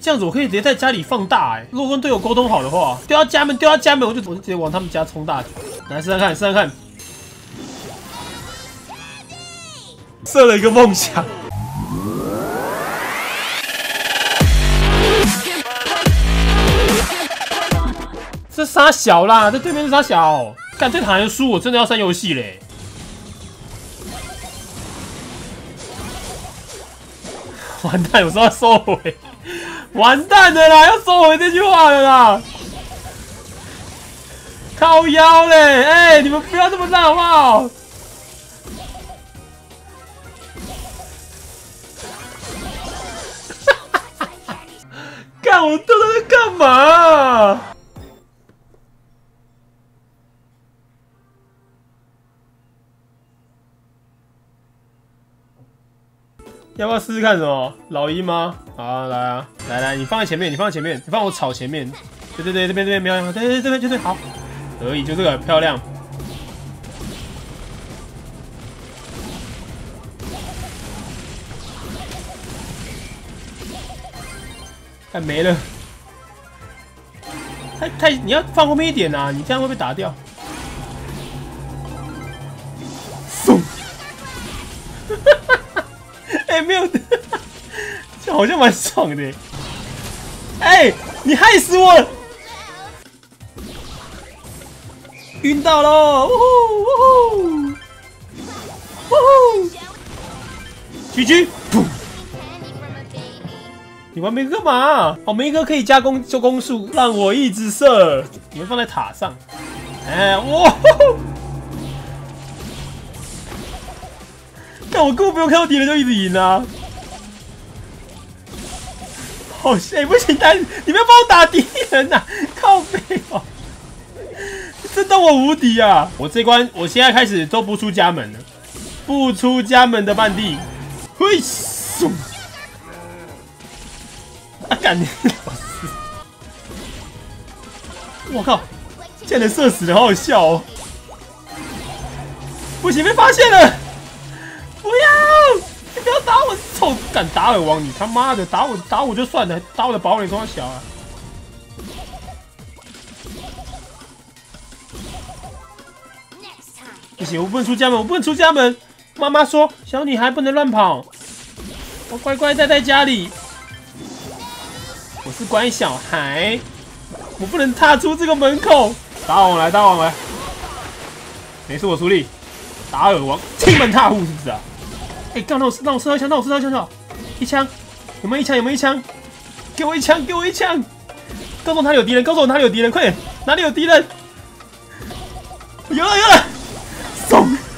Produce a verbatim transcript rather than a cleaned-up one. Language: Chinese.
这样子我可以直接在家里放大哎、欸，如果跟队友沟通好的话，丢到家门，丢到家门，我就我就直接往他们家冲大。来试试看，试试看，射了一个梦想。这杀小啦，这对面是杀小，干这场输我真的要删游戏嘞。 完蛋，我说要收回，完蛋的啦，要收回这句话了啦，靠腰嘞，哎、欸，你们不要这么烂好不好？干我都在干嘛、啊？要不要试试看什么老鹰吗？好、啊，来啊，来来，你放在前面，你放在前面，你放我草前面。对对对，这边这边没有，对对对，这边就对，好，可以，就这个漂亮。哎，没了，太太，你要放后面一点啊，你这样会被打掉。送。哎、欸，没有，这好像蛮爽的。哎、欸，你害死我了！晕到喽！呜呼呜呼呜呼！狙击！噗！你玩梅哥干嘛？哦，梅哥可以加攻就攻速，让我一直射。你们放在塔上。哎、欸，哇！但我根本不用看到敌人就一直赢啊！好，哎，不行，但你们要帮我打敌人啊！靠背哦，真当我无敌啊！我这关，我现在开始都不出家门了，不出家门的半地，嘿，送！啊，干你老师！我靠，竟然射死了，好好笑哦！不行，被发现了！ 不要！你不要打我！臭敢打耳王，你他妈的打我打我就算了，打我的堡垒多小啊！不行，我不能出家门，我不能出家门。妈妈说，小女孩不能乱跑。我乖乖待在家里。我是乖小孩，我不能踏出这个门口。打王来，打王来，没事，我出力。打耳王，亲门踏户是不是啊？ 哎、欸，让我让我射到一枪，让我射到一枪，好，一枪，有没有一枪？有没有一枪？给我一枪，给我一枪！告诉我哪里有敌人，告诉我哪里有敌人，快点，哪里有敌人？有了，有了，怂！